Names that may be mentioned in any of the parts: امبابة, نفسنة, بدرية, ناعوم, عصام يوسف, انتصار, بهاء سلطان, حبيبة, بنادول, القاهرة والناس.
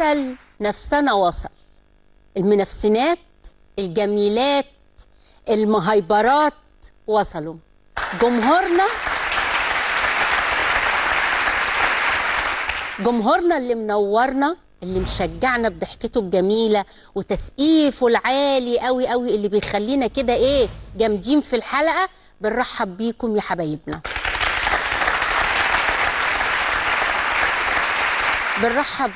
عسل نفسنا وصل. المنفسنات الجميلات المهيبرات وصلوا. جمهورنا اللي منورنا، اللي مشجعنا بضحكته الجميله وتسقيفه العالي قوي قوي، اللي بيخلينا كده ايه جامدين في الحلقه. بنرحب بيكم يا حبايبنا، بنرحب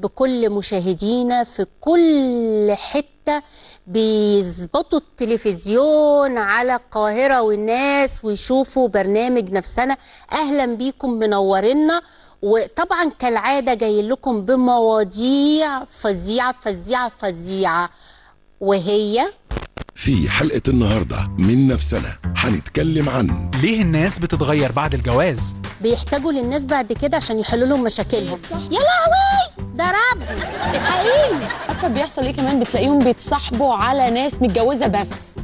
بكل مشاهدينا في كل حتة بيظبطوا التلفزيون على القاهرة والناس ويشوفوا برنامج نفسنا. أهلا بيكم، منورنا. وطبعا كالعادة جاي لكم بمواضيع فظيعة فظيعة فظيعة، وهي في حلقة النهاردة من نفسنا هنتكلم عن ليه الناس بتتغير بعد الجواز، بيحتاجوا للناس بعد كده عشان يحلوا لهم مشاكلهم. يا لهوي ده رب الحقيقي. عارفه بيحصل ايه كمان؟ بتلاقيهم بيتصاحبوا على ناس متجوزه بس،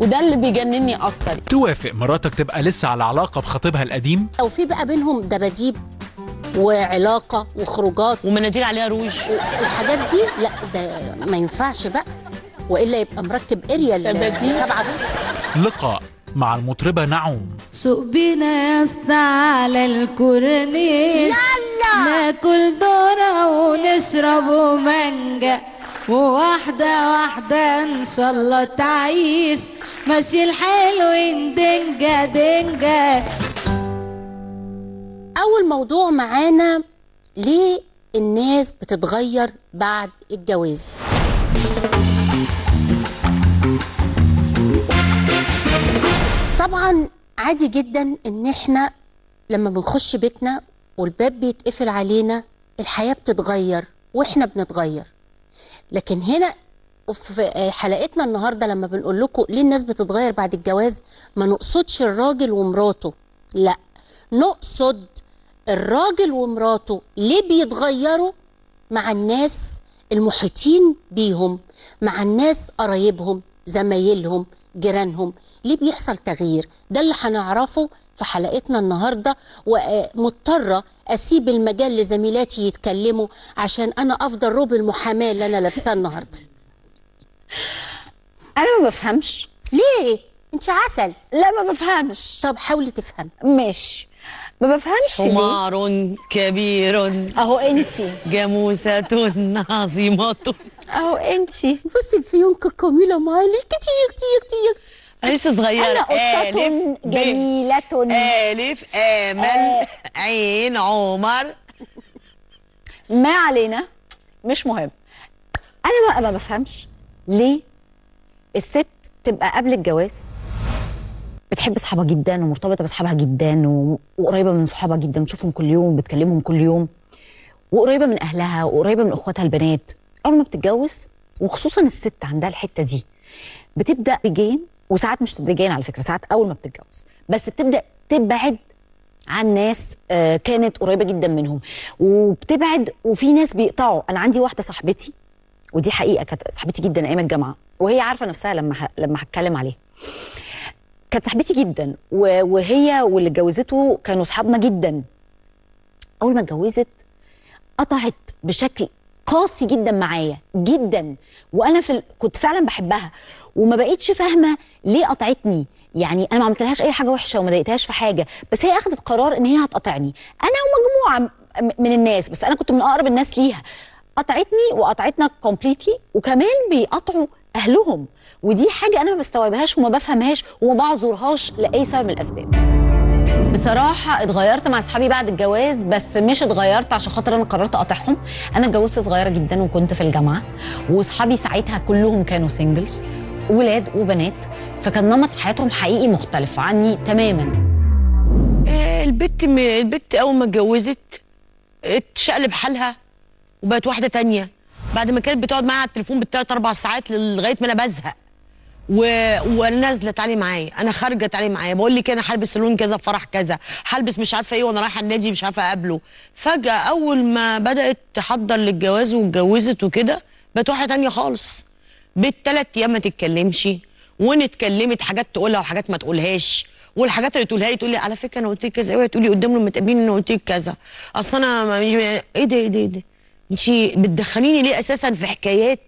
وده اللي بيجنني اكتر. توافق مراتك تبقى لسه على علاقه بخطيبها القديم، او في بقى بينهم دباديب وعلاقه وخروجات ومناديل عليها روج الحاجات دي؟ لا ده ما ينفعش بقى، والا يبقى مركب اريال 7 دوس. لقاء مع المطربة ناعوم. سوق بينا يسطى على الكورنيش، ناكل ذرة ونشرب مانجا، وواحدة واحدة إن شاء الله تعيش، ماشي الحال وين دنجا دنجا. أول موضوع معانا، ليه الناس بتتغير بعد الجواز؟ طبعا عادي جدا ان احنا لما بنخش بيتنا والباب بيتقفل علينا، الحياة بتتغير واحنا بنتغير. لكن هنا في حلقتنا النهاردة لما بنقول لكم ليه الناس بتتغير بعد الجواز، ما نقصدش الراجل ومراته، لا، نقصد الراجل ومراته ليه بيتغيروا مع الناس المحيطين بيهم، مع الناس قرايبهم زمايلهم جيرانهم، ليه بيحصل تغيير؟ ده اللي هنعرفه في حلقتنا النهارده. ومضطره اسيب المجال لزميلاتي يتكلموا عشان انا افضل روب المحاماه اللي انا لابساه النهارده. انا ما بفهمش. ليه؟ انت عسل. لا ما بفهمش. طب حاولي تفهم. ماشي. ما بفهمش ليه؟ حمار كبير اهو انتي، جاموسة عظيمة اهو انتي. بصي الفيونكة الجميلة معايا ليه كتير كتير كتير؟ معلش صغيرة. أنا قطة جميلة. ألف آمل عين عمر. ما علينا، مش مهم. أنا ما بفهمش ليه الست تبقى قبل الجواز بتحب صحابها جدا ومرتبطه بصحابها جدا وقريبه من صحابها جدا، بتشوفهم كل يوم بتكلمهم كل يوم، وقريبه من اهلها وقريبه من اخواتها البنات. اول ما بتتجوز وخصوصا الست عندها الحته دي، بتبدا تدريجيا وساعات مش تدريجيا على فكره، ساعات اول ما بتتجوز بس بتبدا تبعد عن ناس كانت قريبه جدا منهم، وبتبعد وفي ناس بيقطعوا. انا عندي واحده صاحبتي، ودي حقيقه كانت صاحبتي جدا ايام الجامعه، وهي عارفه نفسها لما هتكلم عليها. كانت صاحبتي جدا وهي واللي اتجوزته كانوا صحابنا جدا. اول ما اتجوزت قطعت بشكل قاسي جدا معايا جدا، وانا كنت فعلا بحبها وما بقيتش فاهمه ليه قطعتني. يعني انا ما عملتلهاش اي حاجه وحشه وما ضايقتهاش في حاجه، بس هي اخذت قرار ان هي هتقطعني انا ومجموعه من الناس، بس انا كنت من اقرب الناس ليها. قطعتني وقطعتنا كومبليتلي، وكمان بيقطعوا اهلهم، ودي حاجه انا ما بستوعبهاش وما بفهمهاش وما بعذرهاش لاي سبب من الاسباب. بصراحه اتغيرت مع اصحابي بعد الجواز، بس مش اتغيرت عشان خاطر انا قررت اقاطعهم. انا اتجوزت صغيره جدا وكنت في الجامعه، واصحابي ساعتها كلهم كانوا سنجلز، ولاد وبنات، فكان نمط حياتهم حقيقي مختلف عني تماما. البت اول ما اتجوزت اتشقلب حالها وبقت واحده تانية، بعد ما كانت بتقعد معايا على التليفون بال3 4 ساعات لغايه ما انا بزهق، وانا نازله تعالي معايا، انا خارجه تعالي معايا، بقول لك انا هلبس لون كذا في فرح كذا، هلبس مش عارفه ايه وانا رايحه النادي مش عارفه اقابله. فجاه اول ما بدات تحضر للجواز واتجوزت وكده، بقت واحده ثانيه خالص. بقت 3 ايام ما تتكلمش، وان اتكلمت حاجات تقولها وحاجات ما تقولهاش، والحاجات اللي تقولها لي تقول لي على فكره انا قلت لك كذا، اوعي تقولي قدام لما تقابليني انا قلت لك كذا، اصل انا ايه ده ايه ده ايه ده انتي بتدخليني ليه اساسا في حكايات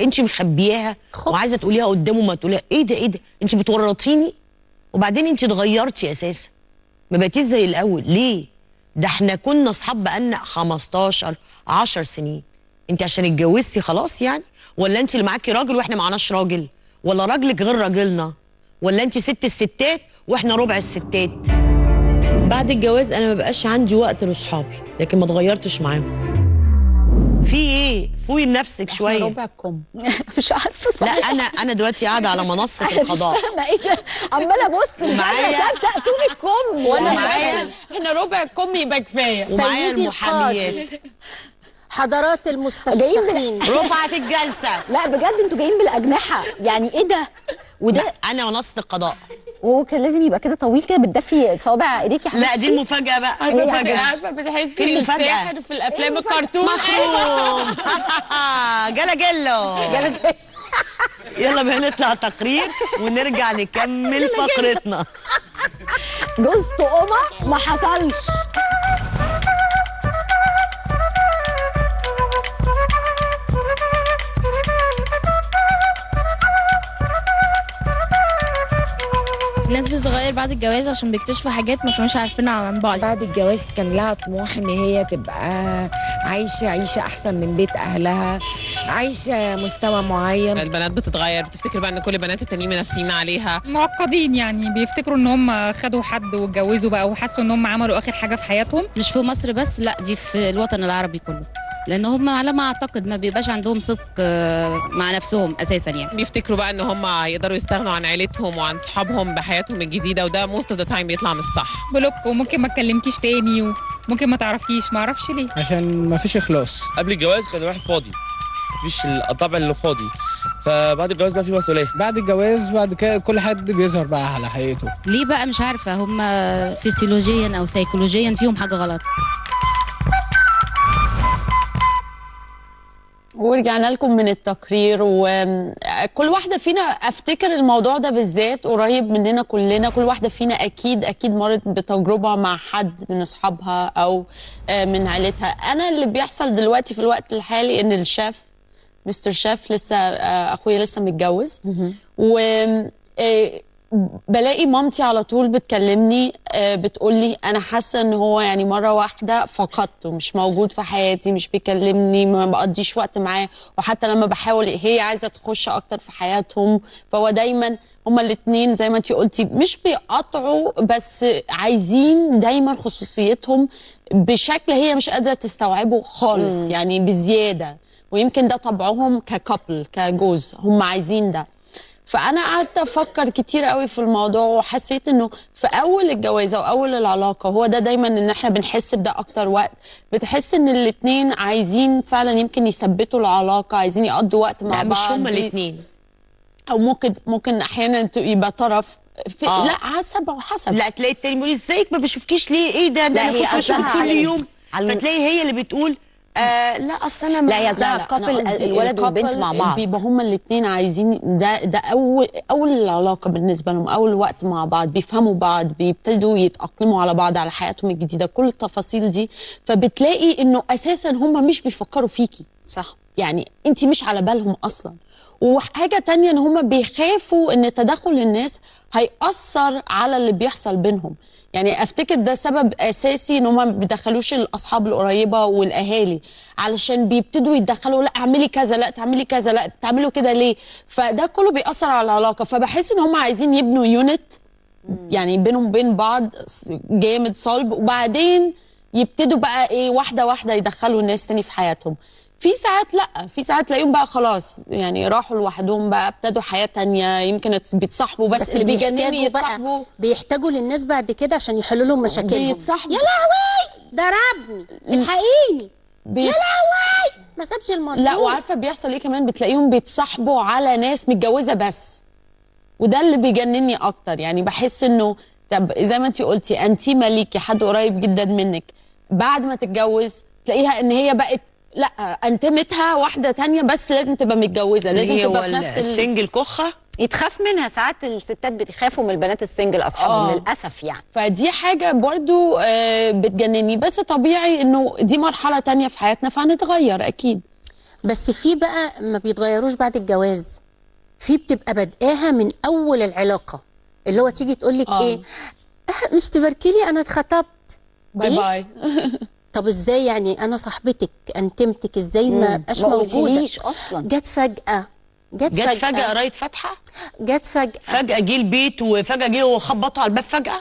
انتي مخبياها وعايزه تقوليها قدامه ما تقوليها؟ ايه ده انتي بتورطيني. وبعدين انتي اتغيرتي اساسا، ما بقيتيش زي الاول. ليه؟ ده احنا كنا اصحاب بقالنا 15 10 سنين. انتي عشان اتجوزتي خلاص يعني، ولا انتي اللي معاكي راجل واحنا معناش راجل، ولا راجلك غير راجلنا، ولا انتي ست الستات واحنا ربع الستات؟ بعد الجواز انا ما بقاش عندي وقت لاصحابي، لكن ما اتغيرتش معاهم. في ايه؟ فوقي لنفسك شويه. احنا ربعكم. مش عارفه صحيح. لا انا دلوقتي قاعده على منصه القضاء. انا ايه ده؟ عماله ابص مش عارفه اصدق طول الكم. وانا معايا احنا ربعكم يبقى كفايه. ومعايا المحاميات. حضرات المستشرقين. رفعت الجلسه. لا بجد انتوا جايين بالاجنحه، يعني ايه ده؟ وده انا منصه القضاء. وكان لازم يبقى كده طويل كده بتدفي صوابع ايديك يا حبيبتي. لا دي المفاجاه بقى. عارفه بتحسي بالسحر في الافلام الكرتون. مخروم جلا يلا بقى نطلع تقرير ونرجع نكمل فقرتنا. جوز طقمه ما حصلش. الناس بتتغير بعد الجواز عشان بيكتشفوا حاجات ما كانوش عارفينها عن بعض. بعد الجواز كان لها طموح ان هي تبقى عايشه عيشه احسن من بيت اهلها، عايشه مستوى معين. البنات بتتغير، بتفتكر بقى ان كل البنات التانيين منافسين عليها، معقدين يعني، بيفتكروا ان هم خدوا حد واتجوزوا بقى وحسوا ان هم عملوا اخر حاجه في حياتهم. مش في مصر بس، لا دي في الوطن العربي كله، لان هم على ما اعتقد ما بيبقاش عندهم صدق مع نفسهم اساسا. يعني بيفتكروا بقى ان هم هيقدروا يستغنوا عن عيلتهم وعن صحابهم بحياتهم الجديده، وده موست اوف ذا تايم بيطلع مش صح. بلوك وممكن ما تكلمكيش تاني وممكن ما تعرفكيش، ما اعرفش ليه، عشان ما فيش اخلاص. قبل الجواز كان الواحد فاضي، مفيش الطبع اللي فاضي، فبعد الجواز بقى في مسؤوليه. بعد الجواز بعد كده كل حد بيظهر بقى على حقيقته. ليه بقى؟ مش عارفه، هم فسيولوجيا او سيكولوجيا فيهم حاجه غلط. ورجعنا لكم من التقرير، وكل واحده فينا افتكر الموضوع ده بالذات قريب مننا كلنا. كل واحده فينا اكيد مرت بتجربه مع حد من اصحابها او من عائلتها. انا اللي بيحصل دلوقتي في الوقت الحالي ان الشيف مستر شيف لسه اخويا لسه متجوز، وبلاقي مامتي على طول بتكلمني بتقول لي انا حاسه ان هو يعني مره واحده فقدته، مش موجود في حياتي، مش بيكلمني، ما بقضيش وقت معاه، وحتى لما بحاول هي عايزه تخش اكتر في حياتهم، فهو دايما هما الاثنين زي ما انت قلتي مش بيقطعوا، بس عايزين دايما خصوصيتهم بشكل هي مش قادره تستوعبه خالص، يعني بزياده. ويمكن ده طبعهم ككابل كجوز، هم عايزين ده. فأنا قعدت أفكر كتير قوي في الموضوع، وحسيت إنه في أول الجوازة وأول العلاقة هو ده دايماً، إن إحنا بنحس بده أكتر وقت. بتحس إن الاتنين عايزين فعلاً يمكن يثبتوا العلاقة، عايزين يقضوا وقت مع بعض. مش هما الاتنين، أو ممكن أحياناً يبقى طرف لا حسب وحسب. لا تلاقي التاني بيقول إزيك ما بشوفكيش ليه؟ إيه ده أنا كنت بشوفك كل يوم. فتلاقي هي اللي بتقول لا اصل انا لا يا كابل، الولد والبنت مع بعض بيبقى هما الاثنين عايزين ده اول العلاقه بالنسبه لهم، اول وقت مع بعض، بيفهموا بعض، بيبتدوا يتاقلموا على بعض، على حياتهم الجديده، كل التفاصيل دي. فبتلاقي انه اساسا هما مش بيفكروا فيكي صح، يعني انت مش على بالهم اصلا. وحاجه تانية ان هما بيخافوا ان تدخل الناس هيأثر على اللي بيحصل بينهم. يعني افتكر ده سبب اساسي ان هم ما بيدخلوش الاصحاب القريبه والاهالي، علشان بيبتدوا يتدخلوا، لا اعملي كذا، لا تعملي كذا، لا بتعملوا كده ليه؟ فده كله بيأثر على العلاقه. فبحس ان هم عايزين يبنوا يونت يعني بينهم وبين بعض جامد صلب، وبعدين يبتدوا بقى ايه واحده واحده يدخلوا الناس تاني في حياتهم. في ساعات لا، في ساعات تلاقيهم بقى خلاص يعني راحوا لوحدهم بقى، ابتدوا حياه تانية، يمكن بيتصاحبوا بس اللي بيجنني يتصاحبوا، بيحتاجوا للناس بعد كده عشان يحلوا لهم مشاكلهم. يا لهوي ضربني، الحقيني، يا لهوي ما سابش المصري. لا وعارفه بيحصل ايه كمان؟ بتلاقيهم بيتصاحبوا على ناس متجوزه بس، وده اللي بيجنني اكتر. يعني بحس انه طب زي ما انت قلتي انتي مالكي حد قريب جدا منك، بعد ما تتجوز تلاقيها ان هي بقت لا انتمتها واحده تانية، بس لازم تبقى متجوزه، لازم تبقى في نفس السنجل كخه يتخاف منها. ساعات الستات بتخافوا من البنات السنجل اصحابهم للاسف يعني. فدي حاجه برضو بتجنني، بس طبيعي انه دي مرحله تانية في حياتنا فهنتغير اكيد. بس في بقى ما بيتغيروش بعد الجواز، في بتبقى بداها من اول العلاقه، اللي هو تيجي تقول لك ايه، مش تفركلي انا اتخطبت باي إيه؟ باي طب ازاي يعني انا صاحبتك انتمتك ازاي ما بقاش موجوده اصلا؟ جت فجأة قراية فاتحة، فجأة جه البيت، وفجأة جه وخبطوا على الباب فجأة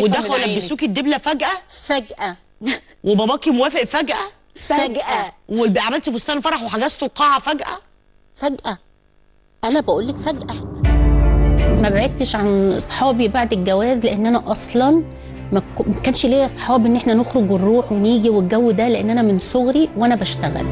ودخلوا لبسوكي الدبلة فجأة وباباكي موافق فجأة وعملتي فستان الفرح وحجزتوا القاعة فجأة. أنا بقول لك فجأة. ما بعدتش عن أصحابي بعد الجواز، لأن أنا أصلا ما كانش ليا أصحاب إن إحنا نخرج ونروح ونيجي والجو ده، لأن أنا من صغري وأنا بشتغل.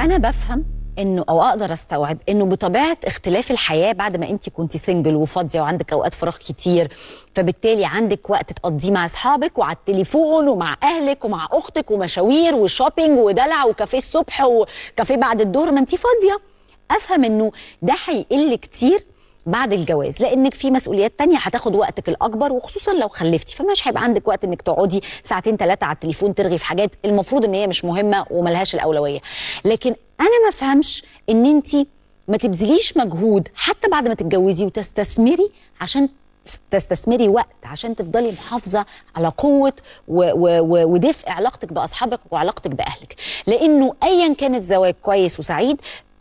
أنا بفهم انه او اقدر استوعب انه بطبيعه اختلاف الحياه بعد ما انت كنتي سنجل وفاضيه وعندك اوقات فراغ كتير، فبالتالي عندك وقت تقضيه مع اصحابك وعلى التليفون ومع اهلك ومع اختك ومشاوير وشوبينج ودلع وكافيه الصبح وكافيه بعد الظهر، ما انت فاضيه. افهم انه ده هيقل كتير بعد الجواز، لانك في مسؤوليات تانية هتاخد وقتك الاكبر، وخصوصا لو خلفتي فمش هيبقى عندك وقت انك تقعدي ساعتين ثلاثه على التليفون ترغي في حاجات المفروض ان هي مش مهمه وملهاش الاولويه. لكن انا ما فهمش ان انت ما تبذليش مجهود حتى بعد ما تتجوزي وتستثمري، عشان تستثمري وقت عشان تفضلي محافظه على قوه ودفء علاقتك باصحابك وعلاقتك باهلك، لانه ايا كان الزواج كويس وسعيد،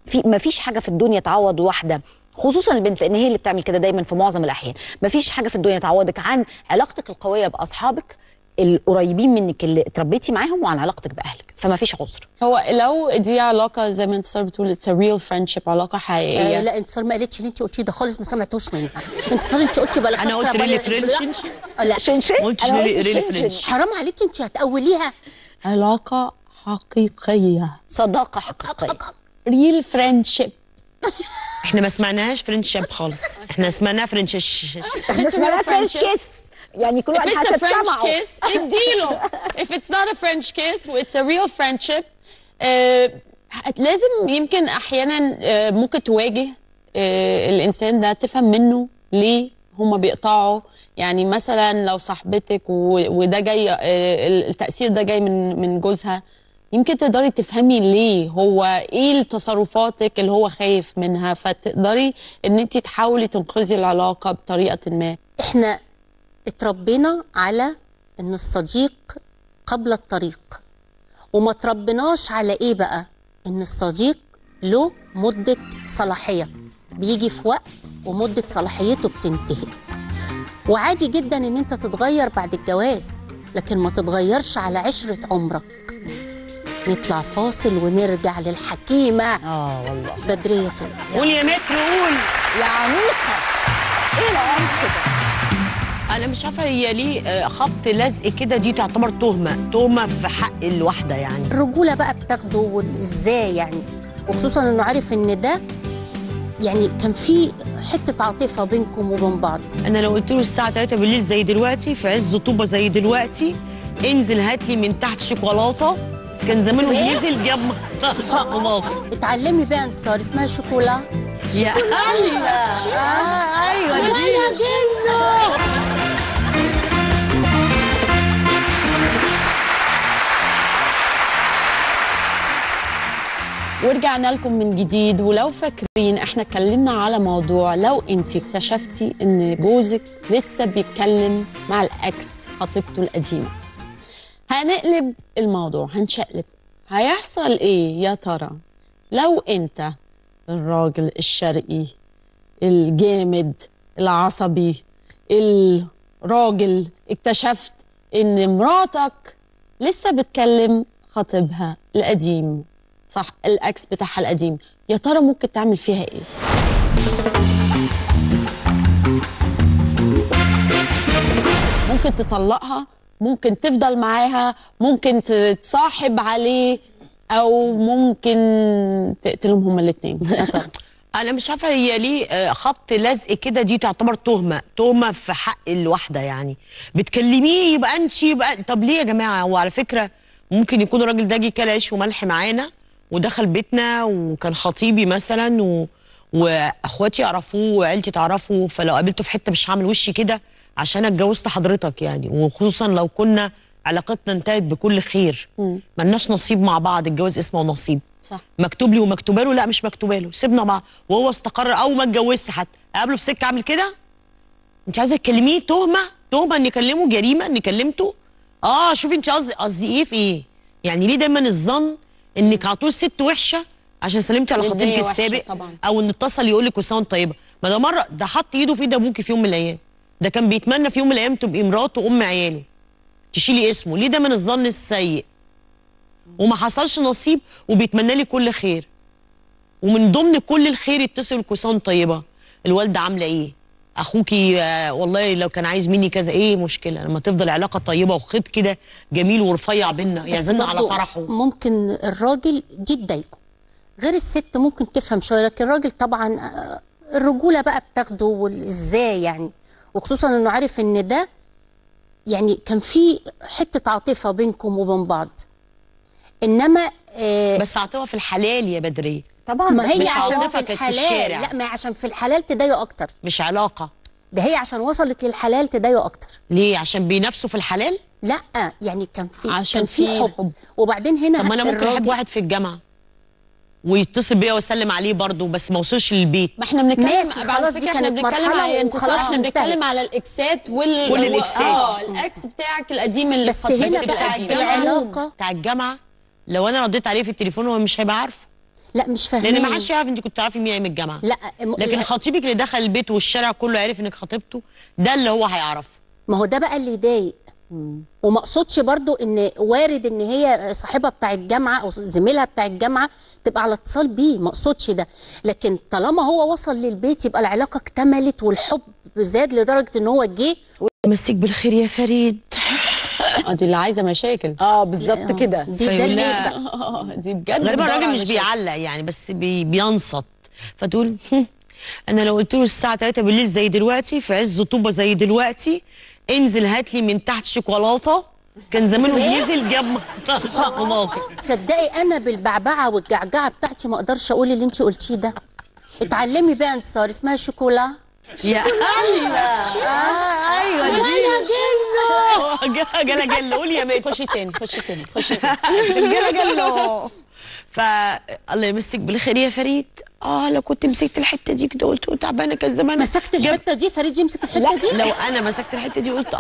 في ما فيش حاجه في الدنيا تعوض واحده، خصوصا البنت لان هي اللي بتعمل كده دايما في معظم الاحيان. مفيش حاجه في الدنيا تعوضك عن علاقتك القويه باصحابك القريبين منك اللي اتربيتي معاهم، وعن علاقتك باهلك، فمفيش عذر. هو لو دي علاقه زي ما انتصار بتقول اتس ريل فريندشيب، علاقه حقيقيه. لا انتصار ما قالتش اللي انت قلتيه ده خالص، ما سمعتوش مني. انتصار انت قلتي بلا انا قلت ريل فريندشيب؟ لا حرام عليكي، انت هتقوليها علاقه حقيقيه، صداقه حقيقيه، ريل فريندشيب. احنا ما سمعناش فرنشيب خالص، احنا سمعناها فرنشيش، احنا سمعناها فرنش كيس، يعني كل واحد حسب سمعه. اديله if it's not a French kiss it's a real friendship. لازم يمكن احيانا ممكن تواجه الانسان ده، تفهم منه ليه هما بيقطعوا. يعني مثلا لو صاحبتك وده جاي التأثير ده جاي من جوزها، يمكن تقدري تفهمي ليه هو ايه تصرفاتك اللي هو خايف منها، فتقدري ان انت تحاولي تنقذي العلاقه بطريقه ما. احنا اتربينا على ان الصديق قبل الطريق، وما تربيناش على ايه بقى؟ ان الصديق له مده صلاحيه، بيجي في وقت ومده صلاحيته بتنتهي، وعادي جدا ان انت تتغير بعد الجواز، لكن ما تتغيرش على عشره عمرك. نطلع فاصل ونرجع للحكيمه والله بدرية. قول يا مترو، قول يا عميقه، ايه العيال كده؟ انا مش عارفه هي ليه خبط لزق كده، دي تعتبر تهمه في حق الواحده يعني. الرجوله بقى بتاخده وازاي يعني، وخصوصا انه عارف ان ده يعني كان في حته عاطفه بينكم وبين بعض. انا لو قلت له الساعه 3 بالليل زي دلوقتي في عز طوبه زي دلوقتي انزل هات لي من تحت شوكولاته، كان زمانه بينزل جاب مصطفى. اتعلمي بقى انتصار اسمها شوكولا. يا ايوه دي. ورجعنا لكم من جديد، ولو فاكرين احنا اتكلمنا على موضوع لو انت اكتشفتي ان جوزك لسه بيتكلم مع الاكس خطيبته القديمه. هنقلب الموضوع، هنشقلب، هيحصل ايه يا ترى لو انت الراجل الشرقي الجامد العصبي الراجل اكتشفت ان مراتك لسه بتكلم خطيبها القديم، صح، الاكس بتاعها القديم، يا ترى ممكن تعمل فيها ايه؟ ممكن تطلقها، ممكن تفضل معاها، ممكن تتصاحب عليه، او ممكن تقتلهم هما الاثنين؟ انا مش عارفه هي ليه خبط لزق كده، دي تعتبر تهمه في حق الواحده يعني. بتكلميه يبقى انت طب ليه يا جماعه؟ وعلى فكره ممكن يكون الراجل ده جه كل عيش وملح معانا ودخل بيتنا وكان خطيبي مثلا واخواتي يعرفوه وعيلتي تعرفه، فلو قابلته في حته مش هعمل وشي كده عشان اتجوزت حضرتك يعني، وخصوصا لو كنا علاقتنا انتهت بكل خير، ملناش نصيب مع بعض. الجواز اسمه نصيب، صح؟ مكتوب لي ومكتوبه له؟ لا مش مكتوبه له، سيبنا بعض. وهو استقر او ما اتجوزش حتى، اقابله في سكه اعمل كده؟ انت عايزه تكلميه تهمه ان كلمه جريمه ان كلمته؟ اه شوفي انت قصدي ايه في ايه؟ يعني ليه دايما الظن انك على طول ست وحشه عشان سلمتي على خطيبك السابق طبعاً. او ان اتصل يقول لك كل سنه وانت طيبه. ما ده مره ده حط ايده في ايد ابوكي في يوم من الايام، ده كان بيتمنى في يوم من الايام تبقي مراته وام عياله، تشيلي اسمه. ليه ده من الظن السيء؟ وما حصلش نصيب وبيتمنى لي كل خير، ومن ضمن كل الخير يتصل كل سنه وانت طيبه، الوالده عامله ايه، اخوكي والله لو كان عايز مني كذا. ايه مشكله لما تفضل علاقه طيبه وخيط كده جميل ورفيع بينا يعزمنا على فرحه؟ ممكن الراجل دي تضايقه، غير الست ممكن تفهم شويه، لكن الراجل طبعا الرجوله بقى بتاخده وازاي يعني، وخصوصا انه عارف ان ده يعني كان في حته عاطفه بينكم وبين بعض، انما بس عاطفه في الحلال يا بدريه طبعا. ما هي عشان في الحلال، لا ما عشان في الحلال تضايقه اكتر، مش علاقه ده، هي عشان وصلت للحلال تضايقه اكتر. ليه؟ عشان بينافسوا في الحلال؟ لا يعني كان في حب. وبعدين هنا طب ما انا ممكن احب واحد في الجامعه ويتصل بيا واسلم عليه برضه بس ما وصلش للبيت. ما احنا بنتكلم خلاص، دي كانت مرحله انتصار. احنا بنتكلم على الاكسات كل الاكسات الاكس بتاعك القديم اللي بس هنا بقى العلاقه بتاع الجامعه. لو انا رديت عليه في التليفون هو مش هيبقى عارفه، لا مش فاهمين، لان ما حدش يعرف انت كنت تعرفي مين ايام الجامعه. لا لكن خطيبك اللي دخل البيت والشارع كله عرف انك خطيبته، ده اللي هو هيعرفه. ما هو ده بقى اللي يضايق. وما اقصدش برضو ان وارد ان هي صاحبها بتاع الجامعه او زميلها بتاع الجامعه تبقى على اتصال بيه، ما اقصدش ده، لكن طالما هو وصل للبيت يبقى العلاقه اكتملت والحب زاد لدرجه ان هو جه مسيك بالخير يا فريد. دي اللي عايزه مشاكل. بالظبط كده، دي ده اللي دي بجد غالبا الراجل مش بيعلق يعني، بس بينصت، فتقول انا لو قلت له الساعه 3 بالليل زي دلوقتي في عز طوبه زي دلوقتي انزل هات لي من تحت شوكولاته كان زمانه نزل جاب شوكولاته. تصدقي انا بالبعبعه والجعجعه بتاعتي ما اقدرش اقول اللي انت قلتيه ده. اتعلمي بقى انتصار اسمها شوكولا يا ايوه دي جلا جلا. قولي يا ميت خشي تاني جلا جلا. فالله يمسك بالخير يا فريد. لو كنت مسكت الحته دي كده قلت تعبانه كان زمان مسكت الحته دي. فريد يمسك الحته دي؟ لو انا مسكت الحته دي قلت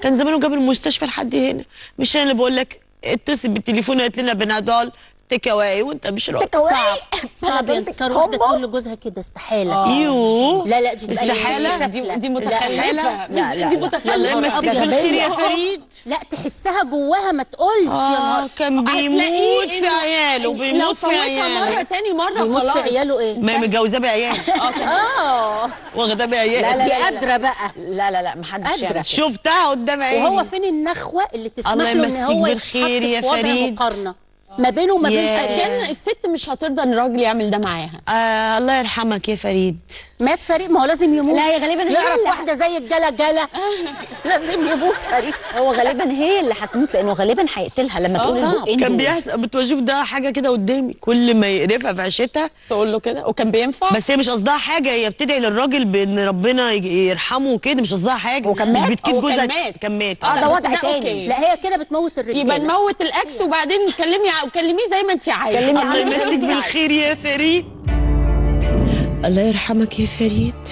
كان زمانه جاب المستشفى لحد هنا. مش انا اللي بقول لك اتصل بالتليفون هات لنا بنادول تيك اواي وانت مش راضي. صعب ينكر واحده تقول لجوزها كده، استحاله. ايوه لا دي استحاله، دي متخلفه. لا دي متخلفه. مسك بالخير يا فريد لا تحسها جواها ما تقولش. كان بيموت في عياله، بيموت في عياله. مره تاني مره بيموت في عياله. ايه ما متجوزه بعياله واخده بعياله. لا دي قادره بقى. لا ما حدش قادره. شفتها قدام عيني. وهو فين النخوه اللي تسمح له ان هو بالخير يا فريد ما بينه وما بين فاسكان؟ الست مش هترضى ان الراجل يعمل ده معاها. الله يرحمك يا فريد. مات فريد، ما هو لازم يموت. لا هي غالبا يعرف واحده زي الجلا جلا. لازم يموت فريد. هو غالبا هي اللي هتموت لانه غالبا هيقتلها لما تقول له. كان بيحصل بشوف ده حاجه كده قدامي، كل ما يقرفها في عشتها تقول له كده. وكان بينفع، بس هي مش قصدها حاجه، هي بتدعي للراجل بان ربنا يرحمه وكده، مش قصدها حاجه. مش بتكيد جوزها. كان مات. ده وضع تاني. لا هي كده بتموت الرجاله. يبقى نموت الاكس وبعدين نكلمي وكلميه زي ما انت عايزه. الله يمسك بالخير يا فريد. الله يرحمك يا فريد،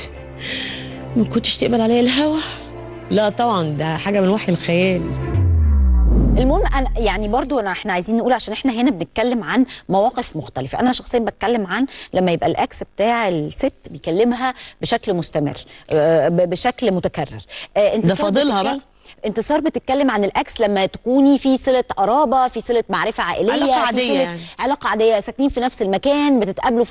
ما كنتش تقبل عليا الهوا. لا طبعا ده حاجه من وحي الخيال. المهم أنا يعني برضو احنا عايزين نقول، عشان احنا هنا بنتكلم عن مواقف مختلفه. انا شخصيا بتكلم عن لما يبقى الاكس بتاع الست بيكلمها بشكل مستمر بشكل متكرر. ده فاضلها بقى. انتصار بتتكلم عن الاكس لما تكوني في صله قرابه، في صله معرفه عائليه، علاقه عاديه يعني. علاقه عاديه، ساكنين في نفس المكان، بتتقابلوا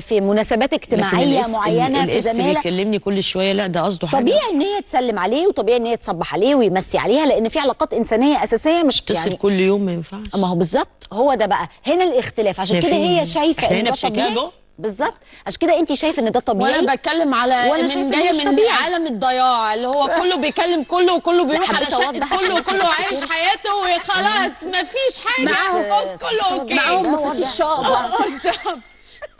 في مناسبات اجتماعيه معينه. الاس بيكلمني كل شويه، لا ده قصده حاجه. طبيعي ان هي تسلم عليه، وطبيعي ان هي تصبح عليه ويمسي عليها، لان في علاقات انسانيه اساسيه مش بتتصل يعني كل يوم ما ينفعش. ما هو بالظبط، هو ده بقى هنا الاختلاف. عشان كده هي شايفه ان ده بالظبط، عشان كده انت شايفه ان ده طبيعي، وانا بتكلم على من جايه من عالم الضياع اللي هو كله بيكلم كله، وكله بيروح على شقه كله، وكله عايش حياته وخلاص مفيش حاجه معاهم. كله اوكي معاهم، مفيش شقه.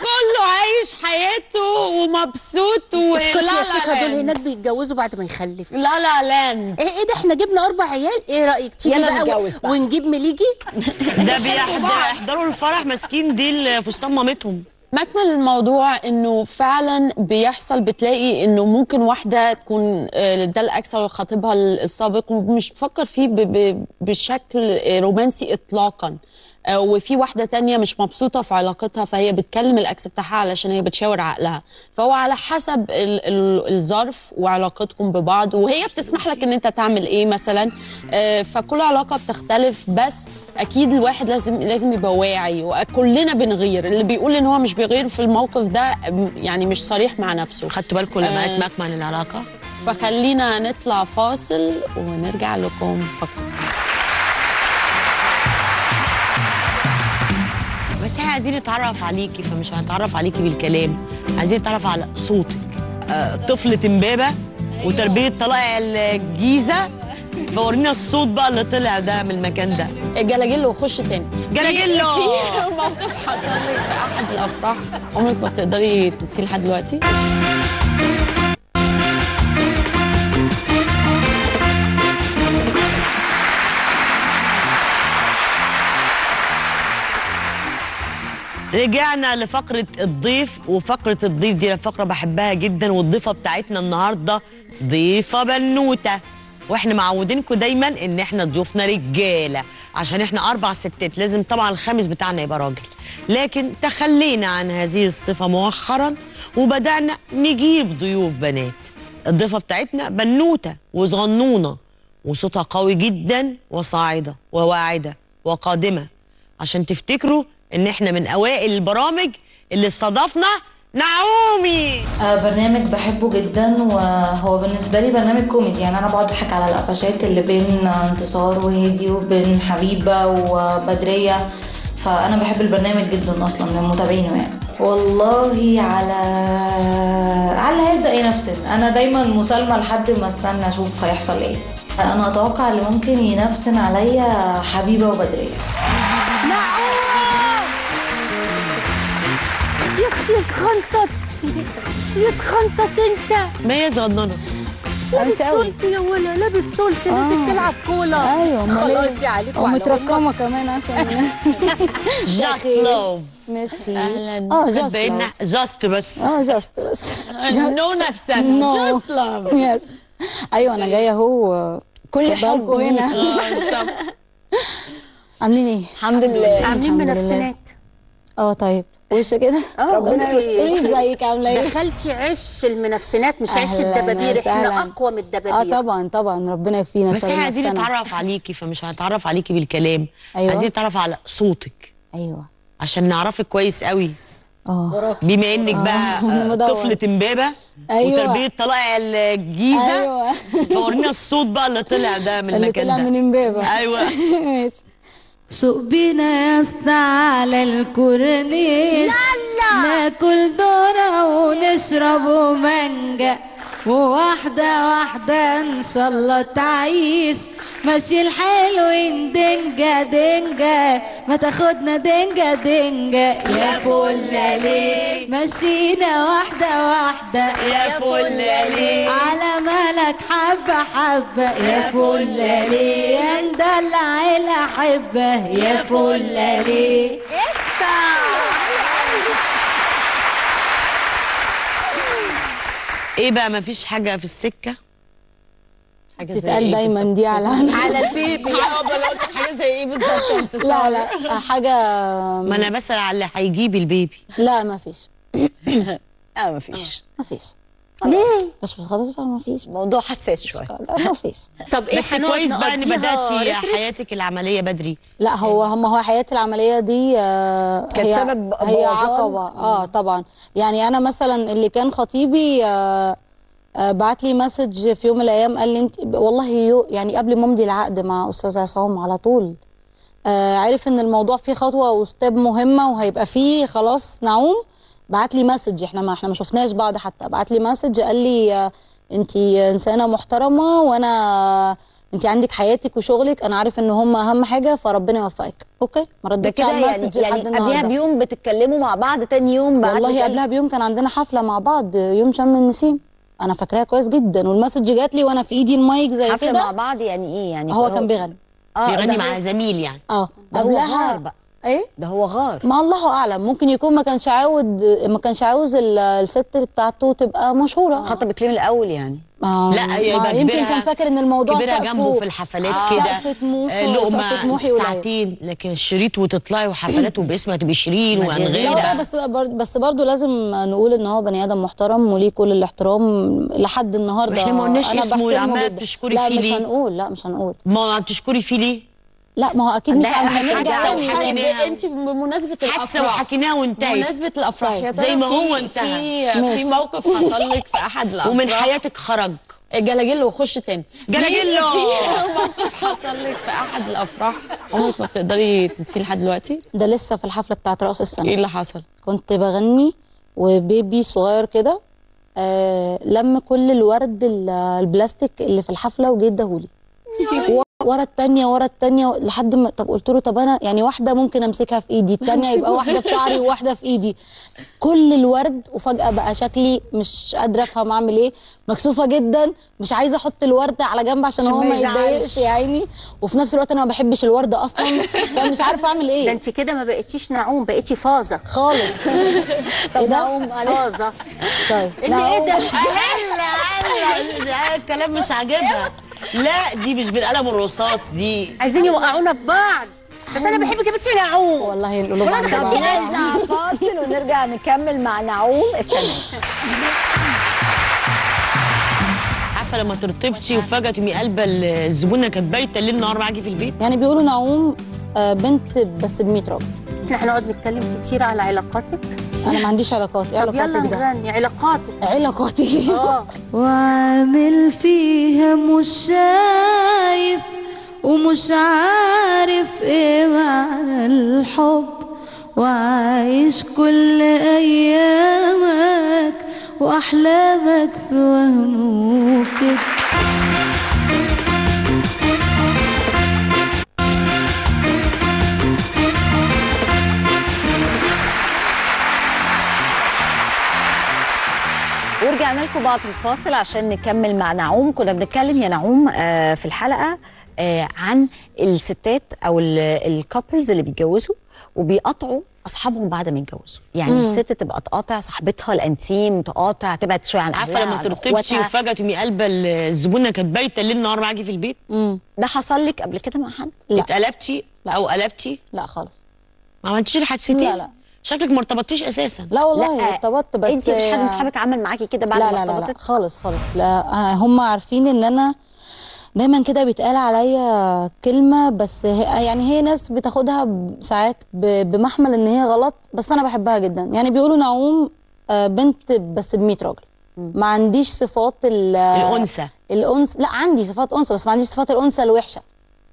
كله عايش حياته ومبسوط ولا شيخة دول هناك بيتجوزوا بعد ما يخلفوا. لا لا لاند ايه ده احنا جبنا 4 عيال ايه رايك تيجي بقى ونجيب مليجي ده بيحضروا الفرح ماسكين ديل فستان مامتهم. مكمل الموضوع انه فعلا بيحصل بتلاقي انه ممكن واحده تكون ده الاكثر خطيبها السابق ومش بتفكر فيه بشكل رومانسي اطلاقا، وفي واحده تانية مش مبسوطه في علاقتها فهي بتكلم الاكس بتاعها علشان هي بتشاور عقلها، فهو على حسب الظرف وعلاقتكم ببعض وهي بتسمح لك ان انت تعمل ايه مثلا، فكل علاقه بتختلف. بس اكيد الواحد لازم يبقى واعي وكلنا بنغير، اللي بيقول ان هو مش بيغير في الموقف ده يعني مش صريح مع نفسه. خدتوا بالكم لما اتمكن العلاقه؟ فخلينا نطلع فاصل ونرجع لكم فقط. بس احنا عايزين نتعرف عليكي، فمش هنتعرف عليكي بالكلام، عايزين نتعرف على صوتك. طفلة امبابة وتربية طلائع الجيزة، فورينا الصوت بقى اللي طلع ده من المكان ده. جلاجيلو وخش تاني. جلاجيلو في موقف حصل لك في أحد الأفراح عمرك ما بتقدري تنسيه لحد دلوقتي؟ رجعنا لفقرة الضيف، وفقرة الضيف دي فقرة بحبها جدا، والضيفة بتاعتنا النهارده ضيفة بنوتة، واحنا معودينكم دايما ان احنا ضيوفنا رجالة عشان احنا 4 ستات، لازم طبعا الخامس بتاعنا يبقى راجل، لكن تخلينا عن هذه الصفة مؤخرا وبدأنا نجيب ضيوف بنات. الضيفة بتاعتنا بنوتة وصغنونة وصوتها قوي جدا وصاعدة وواعدة وقادمة، عشان تفتكروا ان احنا من اوائل البرامج اللي استضفنا ناعومي. برنامج بحبه جدا، وهو بالنسبه لي برنامج كوميدي، يعني انا بقعد اضحك على القفشات اللي بين انتصار وهادي وبين حبيبه وبدريه، فانا بحب البرنامج جدا اصلا من متابعينه يعني. والله على هبدا نفسي انا دايما مسالمه لحد ما استنى اشوف هيحصل ايه. انا اتوقع اللي ممكن ينفسن عليا حبيبه وبدريه. يا اختي يا سخنطت انت. ما هي صغننه لابس سولت يا ولا، لابس سولت لازم تلعب كولا. ايوه خلاص يا عليكم ومترقمه كمان عشان جاست لوف. ميرسي. جاست لوف جاست بس نو نفسن جاست لوف. يس ايوه انا جايه اهو كل حاجه هنا. عاملين ايه؟ الحمد لله عاملين منافسات. طيب وش كده؟ ربنا يسترك. ازيك عامله ايه؟ دخلتي عش المنافسنات مش عش الدبابير، احنا اقوى من الدبابير. طبعا ربنا يكفينا. بس احنا عايزين نتعرف عليكي، فمش هنتعرف عليكي بالكلام. أيوة. عايزين نتعرف على صوتك. ايوه عشان نعرفك كويس قوي. بما انك بقى طفلة امبابة. أيوة. وتربية طلائع الجيزة. ايوه فورينا الصوت بقى اللي طلع ده من المكان ده، اللي طلع من امبابة. ايوه ماشي. سوق بينا يا اسطى على الكورنيش، ناكل ذره ونشرب مانجا، وواحده واحده ان شاء الله تعيش، ماشي الحلوين دنجه دنجه، ما تاخدنا دنجه دنجه يا فله ليه، ماشينا واحده واحده يا فله ليه، على مالك حبه حبه يا فله ليه، يا مدلع الاحبه يا فله ليه. ايه بقى مفيش حاجه في السكه؟ حاجه زي تتقال دايما دي على البيبي. حاجه زي ايه بالظبط انتصار؟ لا حاجه، ما انا بسال على اللي هيجيب البيبي. لا مفيش. مفيش ليه؟ بس خلاص بقى مفيش، موضوع حساس شويه. لا مفيش. طب ايه بس كويس بقى ان بداتي حياتك العمليه بدري. لا هو حياتي العمليه دي كانت سبب، هي عقبه. طبعا يعني انا مثلا اللي كان خطيبي بعت لي مسج في يوم من الايام قال لي انت والله يعني قبل ما امضي العقد مع استاذ عصام على طول عرف ان الموضوع فيه خطوه وستيب مهمه وهيبقى فيه خلاص ناعوم، بعت لي مسج، احنا ما شفناش بعض حتى، بعت لي مسج قال لي انت انسانه محترمه وانا انت عندك حياتك وشغلك، انا عارف ان هم اهم حاجه، فربنا يوفقك. اوكي ما ردتش على المسج لحد النهارده. قبلها بيوم بتتكلموا مع بعض، تاني يوم بعد والله قبلها بيوم كان عندنا حفله مع بعض يوم شم النسيم، انا فاكراها كويس جدا، والمسج جات لي وانا في ايدي المايك زي كده. حفله مع بعض يعني ايه؟ يعني هو كان بيغني بيغني مع زميل يعني. ده هو غار بقى. ايه ده هو غار؟ ما الله اعلم، ممكن يكون ما كانش عاوز الست بتاعته تبقى مشهوره. خطب الكليم الاول يعني. لا يمكن كان فاكر ان الموضوع كبيرة جنبه في الحفلات كده لقمه ساعتين، لكن الشريط وتطلعي وحفلات وباسمك تبقي شيرين وانغام. بس برضه لازم نقول ان هو بني ادم محترم وليه كل الاحترام لحد النهارده. احنا ما قلناش اسمه وعماله بتشكري فيه ليه؟ لا مش هنقول. ما بتشكري فيه ليه؟ لا ما هو اكيد مش هنرجع. انت بمناسبه الافراح حادثه وحكيناها وانتهت. بمناسبه الافراح زي ما هو انتهى في موقف حصل لك في احد الافراح ومن حياتك خرج جلاجيلو وخش تاني جلاجيلو؟ في موقف حصل لك في احد الافراح عمرك ما بتقدري تنسيه لحد دلوقتي؟ ده لسه في الحفله بتاعت راس السنه. ايه اللي حصل؟ كنت بغني وبيبي صغير كده لم كل الورد البلاستيك اللي في الحفله وجه اداهولي ورا التانية لحد ما قلت له طب انا يعني واحده ممكن امسكها في ايدي، التانية يبقى واحده في شعري وواحده في ايدي، كل الورد. وفجاه بقى شكلي مش قادره افهم اعمل ايه، مكسوفه جدا، مش عايزه احط الورد على جنب عشان هو ما يتضايقش يا عيني، وفي نفس الوقت انا ما بحبش الورد اصلا، فمش عارفه اعمل ايه. ده انت كده ما بقيتيش ناعوم، بقيتي فازه خالص. طب ناعوم فازه. طيب ايه ده؟ هلا الكلام مش عاجبها. لا دي مش بالقلم الرصاص، دي عايزين يوقعونا في بعض. بس انا بحبك يا بنتي ناعوم والله. نقولوا بقى نرجع فاصل ونرجع نكمل مع ناعوم السنه. عارفه لما ترتبطش وفجاه تقومي قلبه الزبونه اللي كانت بايته الليل نهار معاكي في البيت؟ يعني بيقولوا ناعوم بنت بس ب 100 راجل. احنا هنقعد نتكلم كتير على علاقاتك. انا ما عنديش علاقات. ايه علاقاتك؟ يلا نغني علاقاتي. واعمل فيها مش شايف ومش عارف ايه معنى الحب، وعايش كل ايامك واحلامك في وهم وكده. ورجعنا لكم بعد الفاصل عشان نكمل مع ناعوم. كنا بنتكلم يا ناعوم في الحلقه عن الستات او الكابلز اللي بيتجوزوا وبيقطعوا اصحابهم بعد ما يتجوزوا، يعني الست تبقى تقاطع صاحبتها الانتيم، تقاطع تبعد شويه عن اهلها. عارفه لما ترتبطش وفجاه تقومي قلبه الزبونه اللي كانت بايته الليل نهار معاكي في البيت؟ ده حصل لك قبل كده مع حد؟ لا. اتقلبتي او قلبتي؟ لا خالص، ما عملتيش الحادثتين؟ لا لا. شكلك ما ارتبطتيش اساسا. لا والله ارتبطت، بس انت مش حد من اصحابك عمل معاكي كده بعد ما ارتبطت؟ لا خالص. لا هم عارفين ان انا دايما كده بيتقال عليا كلمه، بس يعني هي ناس بتاخدها ساعات بمحمل ان هي غلط، بس انا بحبها جدا. يعني بيقولوا ناعوم بنت بس ب 100 راجل، ما عنديش صفات الانثى. لا عندي صفات انثى، بس ما عنديش صفات الانثى الوحشه.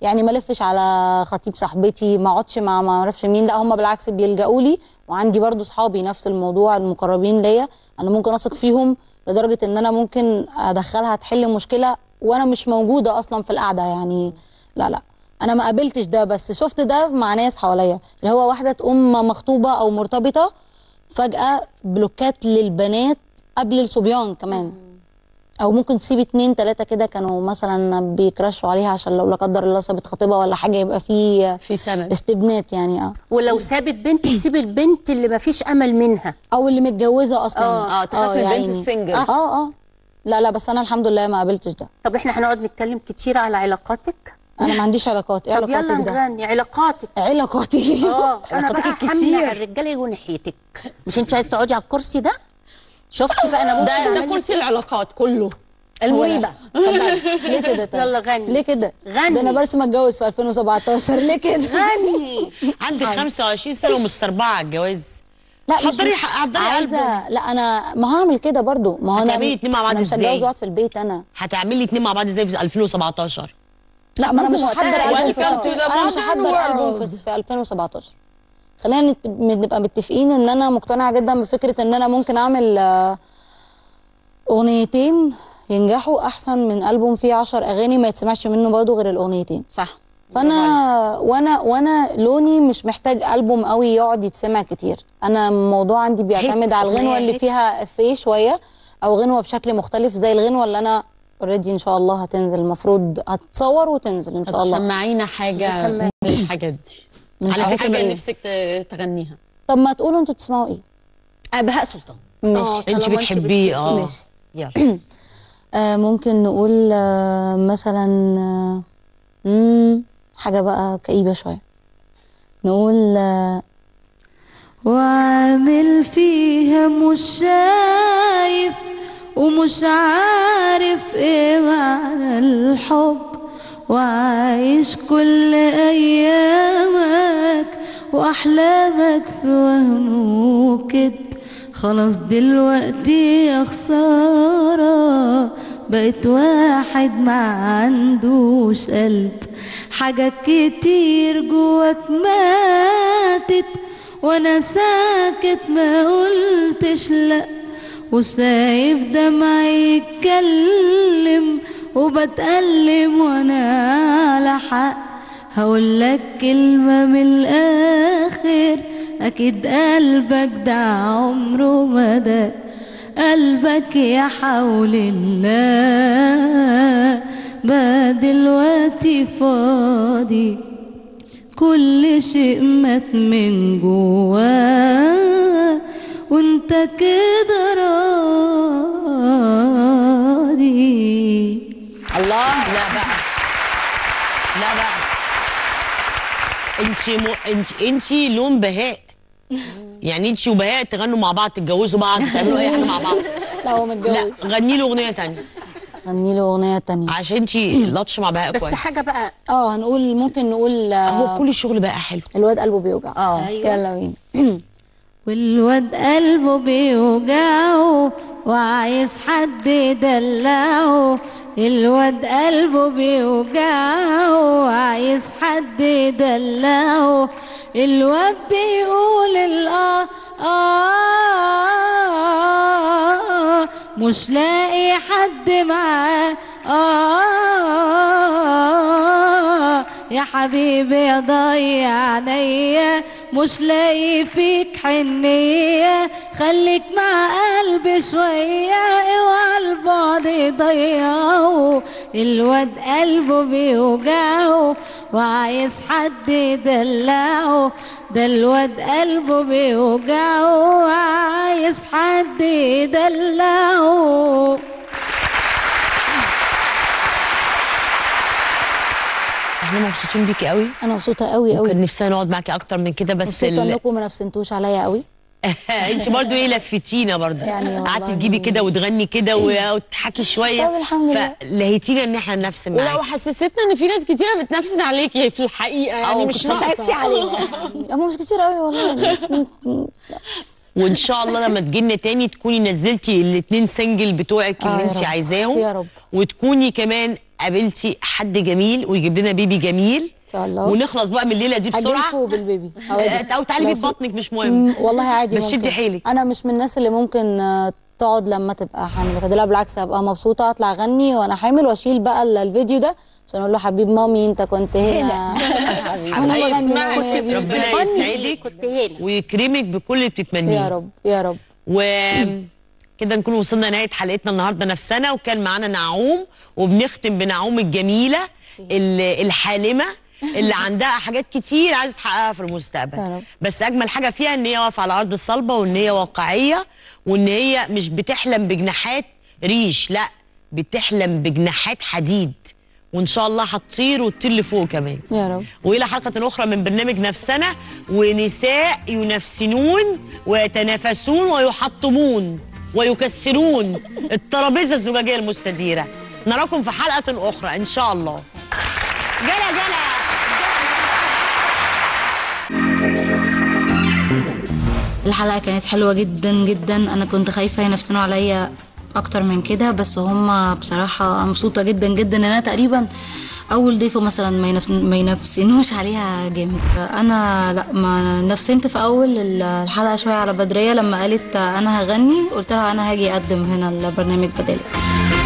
يعني ما لفش على خطيب صاحبتي، ما اقعدش مع ما اعرفش مين، لا هم بالعكس بيلجأوا لي. وعندي برضو صحابي نفس الموضوع المقربين ليا، انا ممكن اثق فيهم لدرجه ان انا ممكن ادخلها تحل مشكله وانا مش موجوده اصلا في القعده. يعني لا انا ما قابلتش ده، بس شفت ده مع ناس حواليا، اللي هو واحده تقوم مخطوبه او مرتبطه فجاه بلوكات للبنات قبل الصبيان كمان، او ممكن تسيب 2 3 كده كانوا مثلا بيكرشوا عليها عشان لو لا قدر الله سابت خطيبها ولا حاجه يبقى في سند استبنات يعني. ولو سابت بنت تسيب البنت اللي ما فيش امل منها او اللي متجوزه اصلا. تخاف البنت السنجل. لا بس انا الحمد لله ما قابلتش ده. طب احنا هنقعد نتكلم كتير على علاقاتك. انا ما عنديش علاقات. ايه علاقاتك ده؟ طب يلا نغني علاقاتي. انا بقى حملي الرجاله يجوا ناحيتك. مش انت عايزه تقعدي على الكرسي ده؟ شفتي بقى انا ممكن ده كرسي العلاقات كله المريبه. ليه كده؟ طيب يلا غني. ليه كده؟ غني. ده انا برسم اتجوز في 2017. ليه كده؟ غني. عندك 25 سنه ومستربعه على الجواز. لا حضري قلبي. لا انا ما هعمل كده برضو. ما هو انا هتعملي 2 مع بعض ازاي؟ مش هتجوز واقعد في البيت. انا هتعملي 2 مع بعض ازاي في 2017؟ لا ما انا مش هحضر البوم في 2017. خلينا نبقى متفقين ان انا مقتنعه جدا بفكره ان انا ممكن اعمل اغنيتين ينجحوا احسن من البوم فيه 10 اغاني ما يتسمعش منه برضو غير الاغنيتين. صح. فانا وانا لوني مش محتاج البوم قوي يقعد يتسمع كتير. انا الموضوع عندي بيعتمد على الغنوه اللي فيها افيه شويه او غنوه بشكل مختلف زي الغنوه اللي انا اوريدي ان شاء الله هتنزل، المفروض هتصور وتنزل ان شاء الله. سمعينا حاجه من الحاجات دي، من على حاجه نفسك تغنيها. طب ما تقولوا انتوا بتسمعوا ايه؟ بهاء سلطان. ماشي، انت بتحبيه. ماشي يلا. ممكن نقول مثلا حاجه بقى كئيبه شويه، نقول وعامل فيها مش شايف ومش عارف ايه معنى الحب، وعايش كل ايامك واحلامك في وهم وكدب، خلاص دلوقتي يا خساره بقيت واحد ما عندوش قلب، حاجات كتير جواك ماتت وانا ساكت ما قلتش لأ، وسايب دمعي يتكلم وبتألم وانا على حق، هقولك كلمة من الآخر أكيد قلبك ده عمره ما ده، قلبك يا حول الله بقى دلوقتي فاضي، كل شيء مات من جواه وانت كده راضي. الله، لا بقى لا بقى، انتي لون بهاء، يعني انتي وبهاء تغنوا مع بعض، تتجوزوا بعض، تعملوا اي حاجه مع بعض. لا هو متجوز. لا غني له اغنيه ثانيه، غني له اغنيه ثانيه عشان انتي لطش مع بهاء كويس. بس حاجه بقى هنقول، ممكن نقول هو كل الشغل بقى حلو، الواد قلبه بيوجع. ايوه يلا بينا. والواد قلبه بيوجعه وعايز حد يدلعه، الواد قلبه بيوجعه وعايز حد يدلعه، الواد بيقول الآه آه مش لاقي حد معاه، يا حبيبي ضيع عينيا مش لاقي فيك حنيه، خليك مع قلبي شويه اوعى البعد يضيعه، الواد قلبه بيوجعه وعايز حد يدلعه، ده الواد قلبه بيوجعه وعايز حد يدلعه. احنا مبسوطين بيكي قوي، انا مبسوطه قوي قوي، كان نفسنا نقعد معاكي اكتر من كده، بس مبسوطه انكم ما نفسنتوش عليا قوي. انت برضو لفتينا برضو، يعني قعدتي تجيبي كده وتغني كده وتضحكي شويه. طب الحمد لله، فلهيتينا ان احنا ننافسن معاكي، ولو حسستنا ان في ناس كتيره بتنافسن عليكي في الحقيقه، يعني مش ناقصتي علينا. هم مش كتير قوي والله. وان شاء الله لما تجي لنا تاني تكوني نزلتي الاثنين سنجل بتوعك اللي انت عايزاهم يا رب، وتكوني كمان قابلتي حد جميل ويجيب لنا بيبي جميل ان شاء الله، ونخلص بقى من الليله دي بسرعه. هجيلكوا بالبيبي او تعالي بيه ببطنك، مش مهم والله عادي، بس شدي حيلك. انا مش من الناس اللي ممكن تقعد لما تبقى حامل كده، لا بالعكس هبقى مبسوطه اطلع اغني وانا حامل واشيل بقى الفيديو ده عشان اقول له حبيب مامي انت كنت هنا. حبيبي اسمعك، ربنا يسعدك ويكرمك بكل اللي بتتمنيه يا رب يا رب. كده نكون وصلنا نهاية حلقتنا النهارده نفسنا، وكان معانا ناعوم، وبنختم بناعوم الجميلة الحالمة اللي عندها حاجات كتير عايزة تحققها في المستقبل، بس أجمل حاجة فيها إن هي واقفة على أرض الصلبة، وإن هي واقعية، وإن هي مش بتحلم بجناحات ريش، لأ بتحلم بجناحات حديد، وإن شاء الله هتطير وتطير لفوق كمان يا رب. وإلى حلقة أخرى من برنامج نفسنا، ونساء ينفسنون ويتنافسون ويحطمون ويكسرون الترابيزة الزجاجية المستديرة. نراكم في حلقة أخرى إن شاء الله. جلا جلا. الحلقة كانت حلوة جدا جدا، أنا كنت خايفة ينفسنوا عليا أكتر من كده، بس هم بصراحة مبسوطة جدا جدا إن أنا تقريبا أول ضيفة مثلا ما ينفسنوش عليها جامد. أنا لأ ما نفسنت في أول الحلقة شوية على بدرية لما قالت أنا هغني، قلت لها أنا هاجي أقدم هنا البرنامج بدالك.